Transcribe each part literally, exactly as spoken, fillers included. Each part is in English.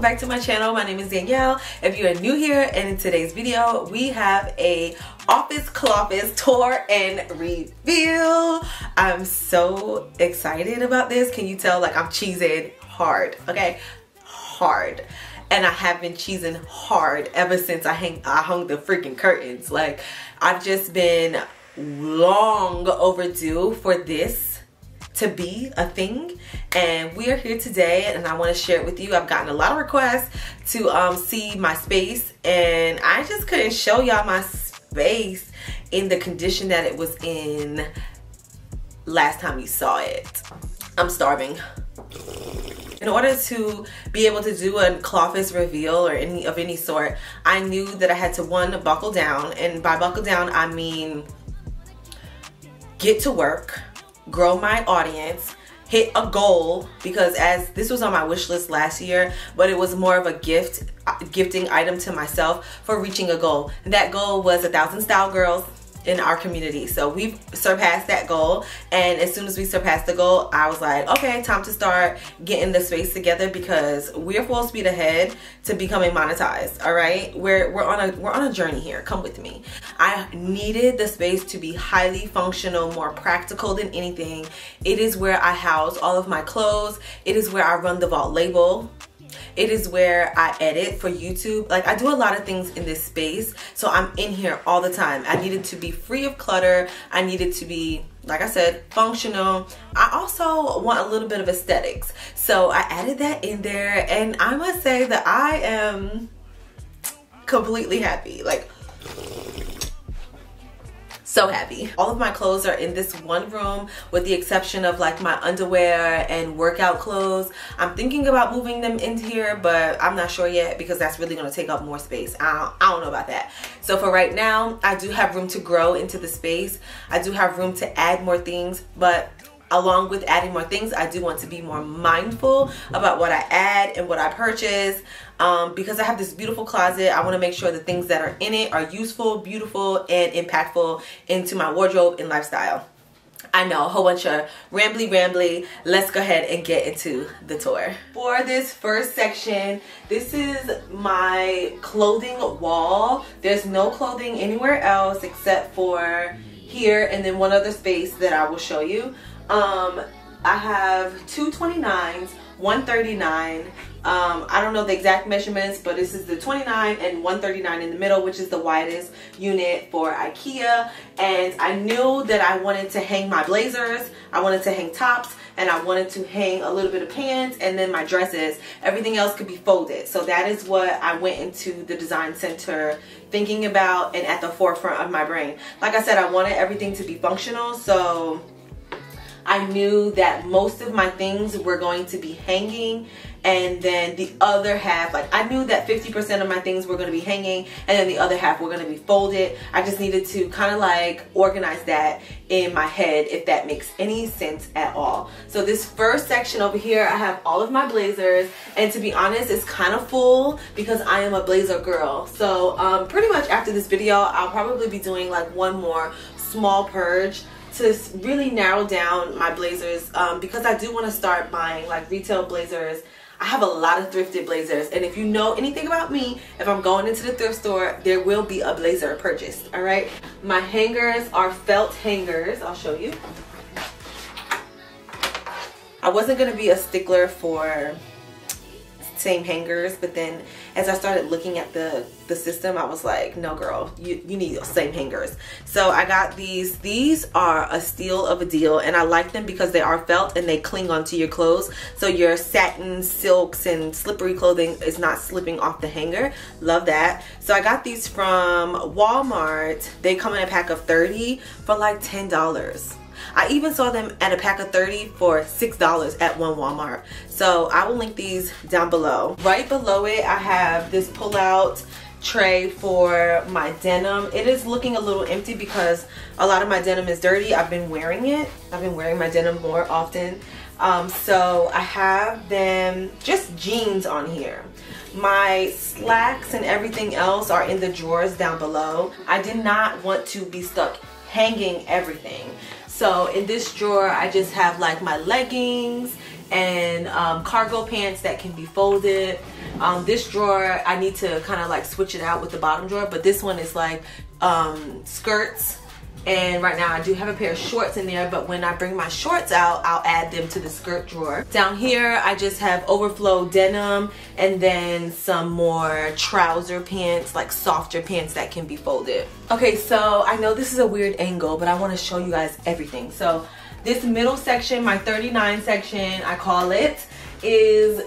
Back to my channel. My name is Danielle. If you are new here, and in today's video we have a office cloffice tour and reveal. I'm so excited about this. Can you tell? Like, I'm cheesing hard, okay? Hard. And I have been cheesing hard ever since I hang I hung the freaking curtains. Like, I've just been long overdue for this to be a thing, and we are here today, and I want to share it with you. I've gotten a lot of requests to um, see my space, and I just couldn't show y'all my space in the condition that it was in last time you saw it. I'm starving. In order to be able to do a cloffice reveal or any of any sort, I knew that I had to, one, buckle down, and by buckle down I mean get to work, grow my audience, hit a goal, because as this was on my wish list last year, but it was more of a gift, gifting item to myself for reaching a goal. And that goal was a thousand style girls in our community. So we've surpassed that goal, and as soon as we surpassed the goal, I was like, okay, time to start getting the space together, because we're full speed ahead to becoming monetized. All right, we're we're on a we're on a journey here. Come with me. I needed the space to be highly functional, more practical than anything. It is where I house all of my clothes. It is where I run the vault label. It is where I edit for YouTube. Like, I do a lot of things in this space, so I'm in here all the time. I needed to be free of clutter. I needed to be, like I said, functional. I also want a little bit of aesthetics, so I added that in there, and I must say that I am completely happy. Like, so happy. All of my clothes are in this one room, with the exception of like my underwear and workout clothes. I'm thinking about moving them into here, but I'm not sure yet, because that's really gonna take up more space. I don't, I don't know about that. So for right now, I do have room to grow into the space. I do have room to add more things, but along with adding more things, I do want to be more mindful about what I add and what I purchase. Um, because I have this beautiful closet, I want to make sure the things that are in it are useful, beautiful, and impactful into my wardrobe and lifestyle. I know, a whole bunch of rambly rambly. Let's go ahead and get into the tour. For this first section, this is my clothing wall. There's no clothing anywhere else except for here, and then one other space that I will show you. Um, I have two twenty-nines, one thirty-nine. Um, I don't know the exact measurements, but this is the twenty-nine and one thirty-nine in the middle, which is the widest unit for IKEA. And I knew that I wanted to hang my blazers, I wanted to hang tops, and I wanted to hang a little bit of pants, and then my dresses. Everything else could be folded. So that is what I went into the design center thinking about and at the forefront of my brain. Like I said, I wanted everything to be functional, so I knew that most of my things were going to be hanging, and then the other half, like I knew that fifty percent of my things were going to be hanging, and then the other half were going to be folded. I just needed to kind of like organize that in my head, if that makes any sense at all. So this first section over here, I have all of my blazers, and to be honest, it's kind of full because I am a blazer girl. So um, pretty much after this video, I'll probably be doing like one more small purge to really narrow down my blazers, um, because I do want to start buying like retail blazers. I have a lot of thrifted blazers, and if you know anything about me, if I'm going into the thrift store, there will be a blazer purchased. All right, my hangers are felt hangers. I'll show you. I wasn't going to be a stickler for same hangers, but then as I started looking at the the system, I was like, no girl, you, you need the same hangers. So I got these. These are a steal of a deal, and I like them because they are felt and they cling onto your clothes, so your satin, silks, and slippery clothing is not slipping off the hanger. Love that. So I got these from Walmart. They come in a pack of thirty for like ten dollars. I even saw them at a pack of thirty for six dollars at one Walmart. So I will link these down below. Right below it, I have this pull-out tray for my denim. It is looking a little empty because a lot of my denim is dirty. I've been wearing it. I've been wearing my denim more often. Um, so I have them, just jeans on here. My slacks and everything else are in the drawers down below. I did not want to be stuck hanging everything. So in this drawer, I just have like my leggings and um, cargo pants that can be folded. Um, this drawer, I need to kind of like switch it out with the bottom drawer, but this one is like um, skirts. And right now I do have a pair of shorts in there, but when I bring my shorts out, I'll add them to the skirt drawer. Down here, I just have overflow denim and then some more trouser pants, like softer pants that can be folded. Okay, so I know this is a weird angle, but I want to show you guys everything. So this middle section, my thirty-nine section, I call it, is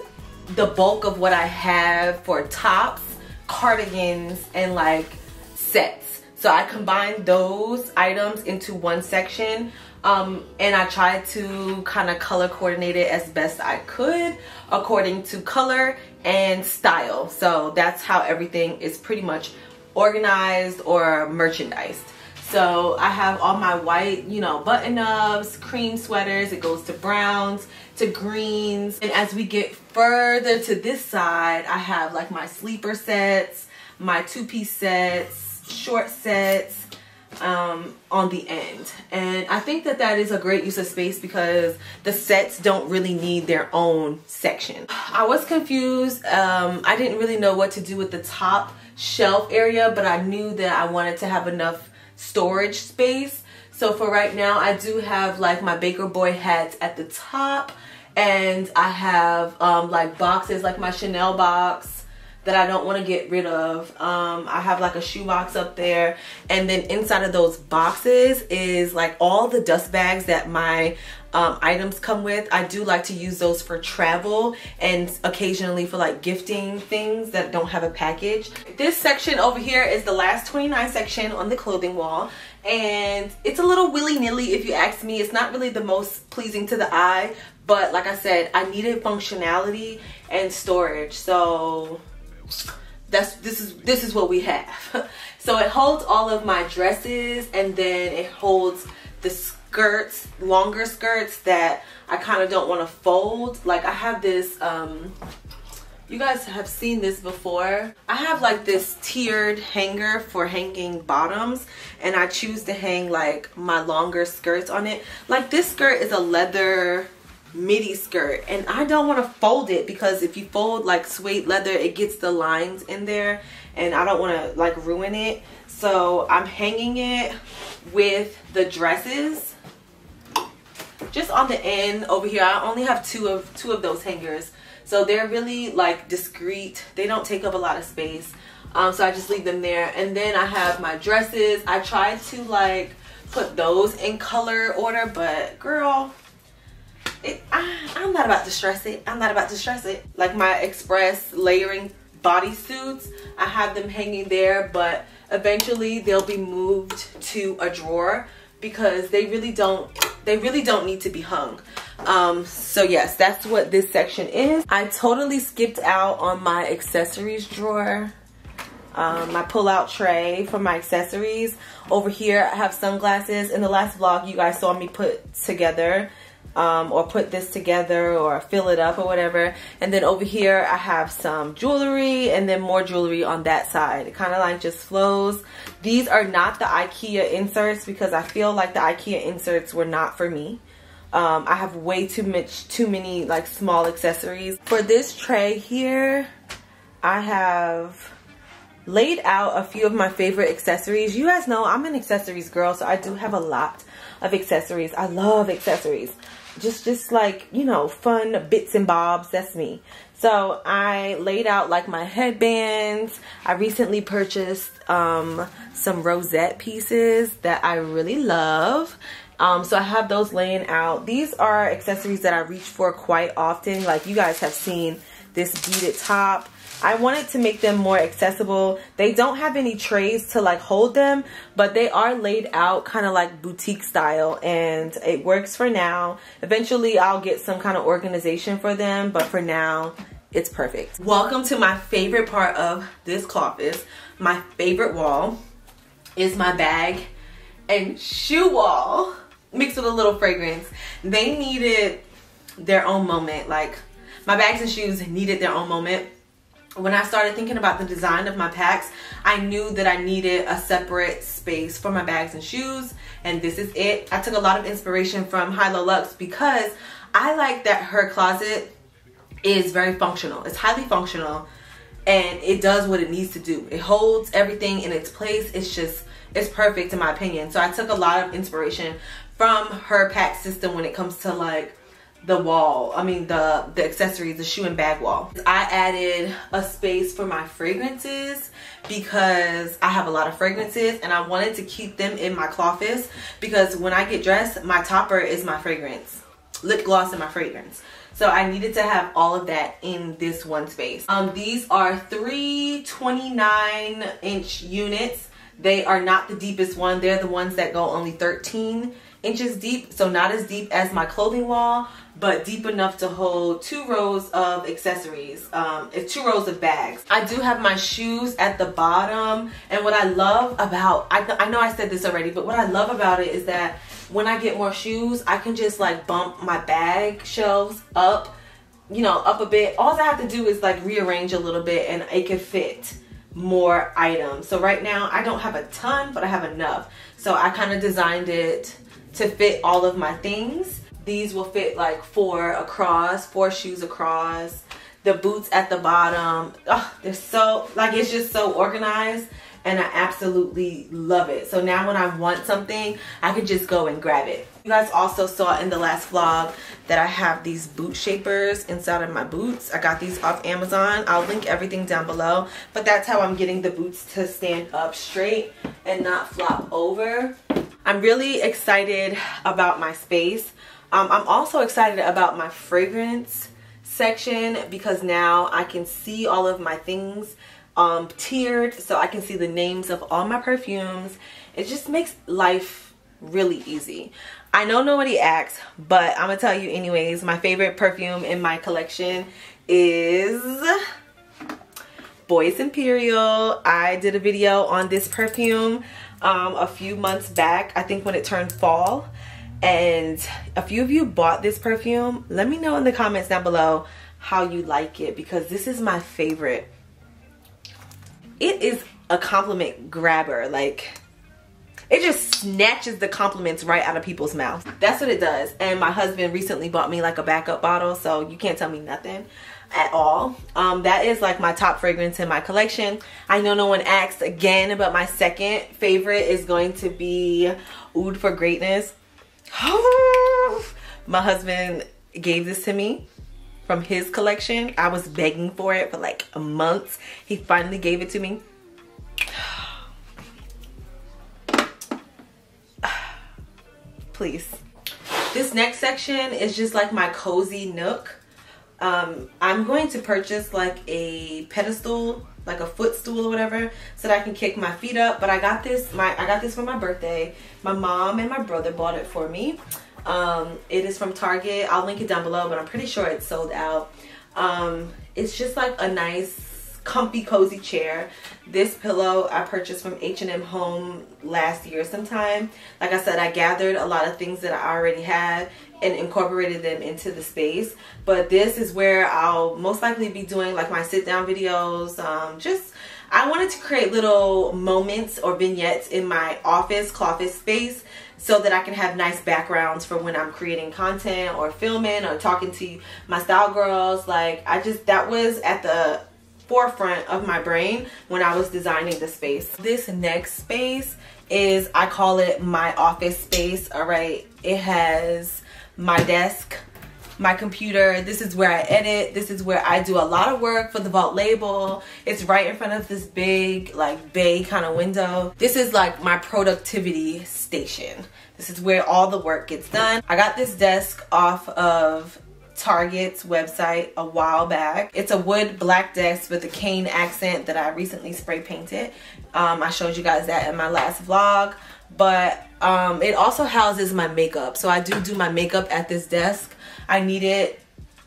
the bulk of what I have for tops, cardigans, and like sets. So I combined those items into one section, um, and I tried to kind of color coordinate it as best I could according to color and style. So that's how everything is pretty much organized or merchandised. So I have all my white, you know, button-ups, cream sweaters. It goes to browns, to greens. And as we get further to this side, I have like my sleeper sets, my two-piece sets, short sets um on the end. And I think that that is a great use of space because the sets don't really need their own section. I was confused. um I didn't really know what to do with the top shelf area, but I knew that I wanted to have enough storage space. So for right now, I do have like my Baker Boy hats at the top, and I have um like boxes, like my Chanel box that I don't want to get rid of. Um, I have like a shoe box up there. And then inside of those boxes is like all the dust bags that my um, items come with. I do like to use those for travel and occasionally for like gifting things that don't have a package. This section over here is the last twenty-nine section on the clothing wall. And it's a little willy-nilly if you ask me. It's not really the most pleasing to the eye. But like I said, I needed functionality and storage. So that's this is this is what we have. So it holds all of my dresses, and then it holds the skirts, longer skirts that I kind of don't want to fold. Like I have this, um you guys have seen this before, I have like this tiered hanger for hanging bottoms, and I choose to hang like my longer skirts on it. Like this skirt is a leather midi skirt, and I don't want to fold it because if you fold like suede leather, it gets the lines in there, and I don't want to like ruin it. So I'm hanging it with the dresses just on the end over here. I only have two of two of those hangers, so they're really like discreet. They don't take up a lot of space, um, so I just leave them there. And then I have my dresses. I try to like put those in color order, but girl, It, I, I'm not about to stress it. I'm not about to stress it. Like my express layering bodysuits, I have them hanging there, but eventually they'll be moved to a drawer because they really don't, they really don't need to be hung. Um, so yes, that's what this section is. I totally skipped out on my accessories drawer. Um, my pull-out tray for my accessories. Over here, I have sunglasses. In the last vlog, you guys saw me put together Um, or put this together or fill it up or whatever. And then over here I have some jewelry, and then more jewelry on that side. It kind of like just flows. These are not the IKEA inserts because I feel like the IKEA inserts were not for me. Um, I have way too much, too many like small accessories. For this tray here, I have laid out a few of my favorite accessories. You guys know I'm an accessories girl, so I do have a lot of accessories. I love accessories. Just, just like, you know, fun bits and bobs. That's me. So I laid out like my headbands. I recently purchased um, some rosette pieces that I really love. Um, so I have those laying out. These are accessories that I reach for quite often. Like you guys have seen this beaded top. I wanted to make them more accessible. They don't have any trays to like hold them, but they are laid out kind of like boutique style, and it works for now. Eventually I'll get some kind of organization for them, but for now it's perfect. Welcome to my favorite part of this office. My favorite wall is my bag and shoe wall mixed with a little fragrance. They needed their own moment. Like my bags and shoes needed their own moment. When I started thinking about the design of my packs, I knew that I needed a separate space for my bags and shoes, and this is it. I took a lot of inspiration from HighLowLuxxe because I like that her closet is very functional. It's highly functional, and it does what it needs to do. It holds everything in its place. It's just, it's perfect in my opinion. So I took a lot of inspiration from her pack system when it comes to like the wall, I mean the, the accessories, the shoe and bag wall. I added a space for my fragrances because I have a lot of fragrances and I wanted to keep them in my cloffice because when I get dressed, my topper is my fragrance, lip gloss and my fragrance. So I needed to have all of that in this one space. Um, these are three twenty-nine inch units. They are not the deepest one. They're the ones that go only thirteen inches deep, so not as deep as my clothing wall, but deep enough to hold two rows of accessories, um, two rows of bags. I do have my shoes at the bottom, and what I love about, I, I know I said this already, but what I love about it is that when I get more shoes, I can just like bump my bag shelves up, you know, up a bit. All I have to do is like rearrange a little bit and it can fit more items. So right now I don't have a ton, but I have enough. So I kind of designed it to fit all of my things. These will fit like four across, four shoes across, the boots at the bottom. Oh, they're so, like it's just so organized and I absolutely love it. So now when I want something, I can just go and grab it. You guys also saw in the last vlog that I have these boot shapers inside of my boots. I got these off Amazon. I'll link everything down below, but that's how I'm getting the boots to stand up straight and not flop over. I'm really excited about my space. Um, I'm also excited about my fragrance section because now I can see all of my things um, tiered, so I can see the names of all my perfumes. It just makes life really easy. I know nobody asks, but I'm gonna tell you anyways, my favorite perfume in my collection is Boys Imperial. I did a video on this perfume um, a few months back, I think when it turned fall, and a few of you bought this perfume. Let me know in the comments down below how you like it because this is my favorite. It is a compliment grabber. Like it just snatches the compliments right out of people's mouths. That's what it does. And my husband recently bought me like a backup bottle, so you can't tell me nothing at all. Um, that is like my top fragrance in my collection. I know no one asked again, but my second favorite is going to be Oud for Greatness. My husband gave this to me from his collection. I was begging for it for like a month. He finally gave it to me. Please. This next section is just like my cozy nook. Um, I'm going to purchase like a pedestal, like a footstool or whatever, so that I can kick my feet up. But I got this, my I got this for my birthday. My mom and my brother bought it for me. Um, it is from Target. I'll link it down below, but I'm pretty sure it's sold out. Um, it's just like a nice, comfy, cozy chair. This pillow I purchased from H and M Home last year sometime. Like I said, I gathered a lot of things that I already had and incorporated them into the space, but this is where I'll most likely be doing like my sit down videos. Um, just I wanted to create little moments or vignettes in my office, cloffice space so that I can have nice backgrounds for when I'm creating content or filming or talking to my style girls. Like I just, that was at the forefront of my brain when I was designing the space. This next space is, I call it my office space, all right? It has my desk, my computer. This is where I edit. This is where I do a lot of work for the Vault label. It's right in front of this big like bay kind of window. This is like my productivity station. This is where all the work gets done. I got this desk off of Target's website a while back. It's a wood black desk with a cane accent that I recently spray painted. Um, I showed you guys that in my last vlog, but um, it also houses my makeup. So I do do my makeup at this desk. I needed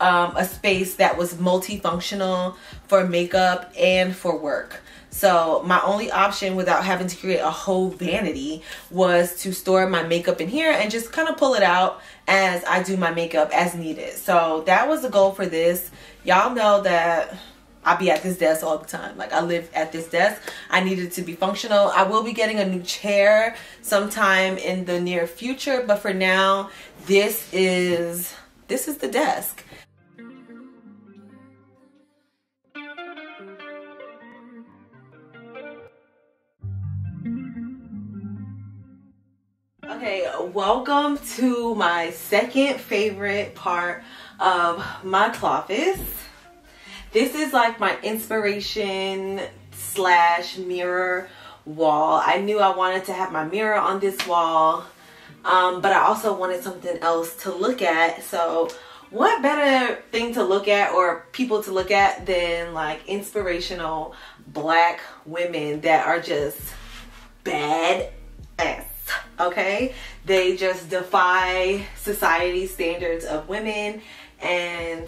um, a space that was multifunctional for makeup and for work. So my only option without having to create a whole vanity was to store my makeup in here and just kind of pull it out as I do my makeup as needed. So that was the goal for this. Y'all know that I'll be at this desk all the time. Like, I live at this desk. I need it to be functional. I will be getting a new chair sometime in the near future, but for now, this is this is the desk. Okay, welcome to my second favorite part of my cloffice. This is like my inspiration slash mirror wall. I knew I wanted to have my mirror on this wall, um, but I also wanted something else to look at. So what better thing to look at or people to look at than like inspirational black women that are just bad ass. Okay, they just defy society's standards of women, and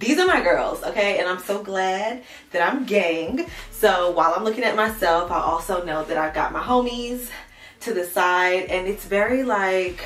these are my girls, okay? And I'm so glad that I'm gang. So while I'm looking at myself, I also know that I've got my homies to the side, and it's very like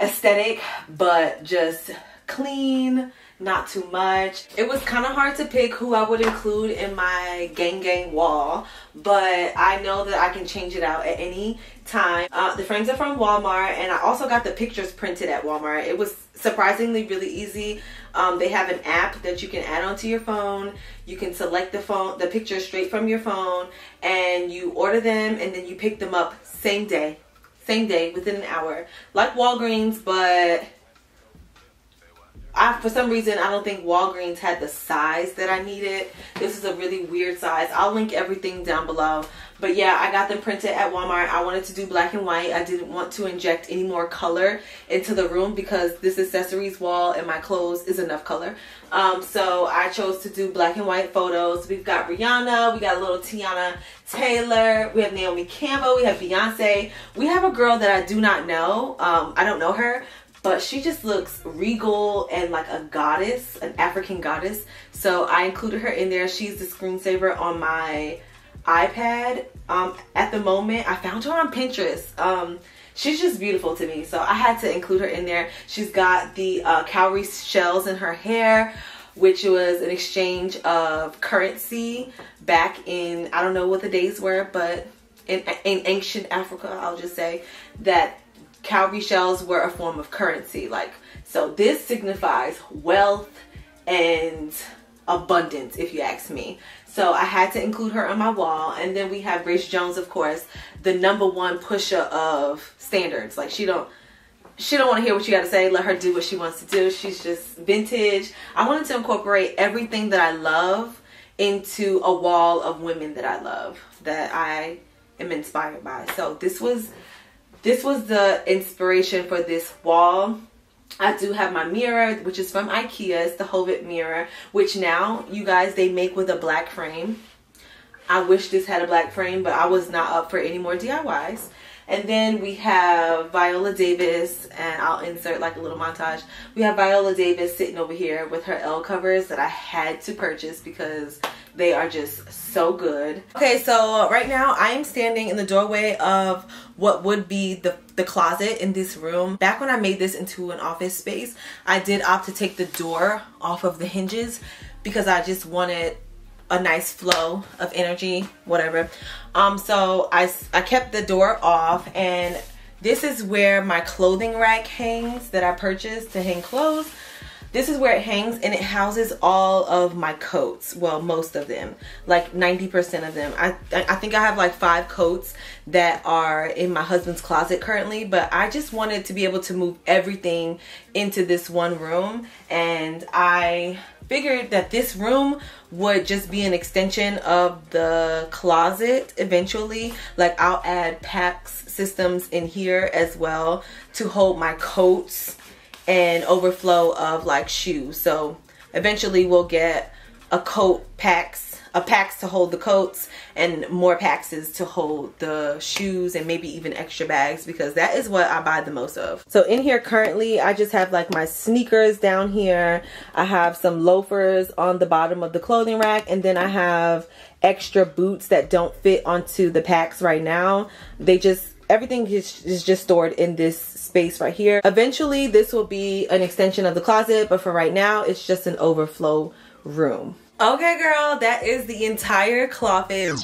aesthetic but just clean, not too much. It was kind of hard to pick who I would include in my gang gang wall, but I know that I can change it out at any time. Uh, the frames are from Walmart, and I also got the pictures printed at Walmart. It was surprisingly really easy. Um, they have an app that you can add onto your phone. You can select the phone, the picture straight from your phone, and you order them, and then you pick them up same day, same day within an hour, like Walgreens, but I, for some reason, I don't think Walgreens had the size that I needed. This is a really weird size. I'll link everything down below. But yeah, I got them printed at Walmart. I wanted to do black and white. I didn't want to inject any more color into the room because this accessories wall and my clothes is enough color. Um, so I chose to do black and white photos. We've got Rihanna. We got a little Tiana Taylor. We have Naomi Campbell. We have Beyonce. We have a girl that I do not know. Um, I don't know her, but she just looks regal and like a goddess, an African goddess. So I included her in there. She's the screensaver on my iPad um, at the moment. I found her on Pinterest. Um, she's just beautiful to me. So I had to include her in there. She's got the uh, cowrie shells in her hair, which was an exchange of currency back in, I don't know what the days were, but in, in ancient Africa, I'll just say that cowrie shells were a form of currency. Like, so this signifies wealth and abundance, if you ask me. So I had to include her on my wall. And then we have Grace Jones, of course, the number one pusher of standards. Like, she don't she don't want to hear what you got to say. Let her do what she wants to do. She's just vintage. I wanted to incorporate everything that I love into a wall of women that I love, that I am inspired by. So this was This was the inspiration for this wall. I do have my mirror, which is from IKEA. It's the Hovet mirror, which now, you guys, they make with a black frame. I wish this had a black frame, but I was not up for any more D I Ys. And then we have Viola Davis, and I'll insert like a little montage. We have Viola Davis sitting over here with her L covers that I had to purchase because they are just so good. Okay, so right now I am standing in the doorway of what would be the, the closet in this room. Back when I made this into an office space, I did opt to take the door off of the hinges because I just wanted a nice flow of energy, whatever. Um, so I, I kept the door off, and this is where my clothing rack hangs that I purchased to hang clothes. This is where it hangs, and it houses all of my coats. Well, most of them, like ninety percent of them. I, I think I have like five coats that are in my husband's closet currently, but I just wanted to be able to move everything into this one room, and I figured that this room would just be an extension of the closet eventually. Like, I'll add PAX systems in here as well to hold my coats and overflow of like shoes. So eventually we'll get a coat packs, a packs to hold the coats, and more packses to hold the shoes, and maybe even extra bags, because that is what I buy the most of. So in here currently, I just have like my sneakers down here. I have some loafers on the bottom of the clothing rack, and then I have extra boots that don't fit onto the packs right now. They just, everything is, is just stored in this space right here. Eventually this will be an extension of the closet, but for right now it's just an overflow room. Okay girl, that is the entire closet.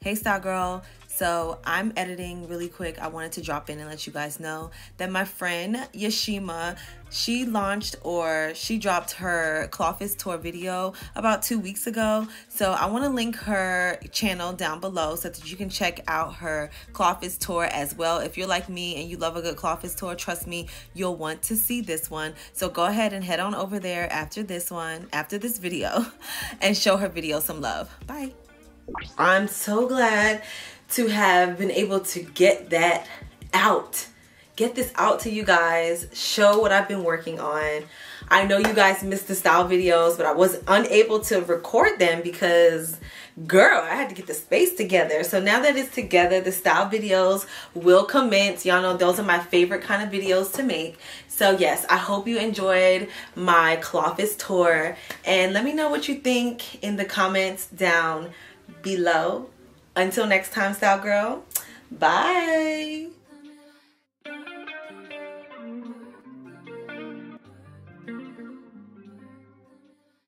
Hey style girl. So I'm editing really quick. I wanted to drop in and let you guys know that my friend Yechima, she launched or she dropped her Clawfist tour video about two weeks ago. So I want to link her channel down below so that you can check out her Clawfist tour as well. If you're like me and you love a good Clawfist tour, trust me, you'll want to see this one. So go ahead and head on over there after this one, after this video, and show her video some love. Bye. I'm so glad to have been able to get that out. Get this out to you guys, show what I've been working on. I know you guys missed the style videos, but I was unable to record them because, girl, I had to get the space together. So now that it's together, the style videos will commence. Y'all know those are my favorite kind of videos to make. So yes, I hope you enjoyed my Clawfist tour, and let me know what you think in the comments down below. Until next time, style girl, bye.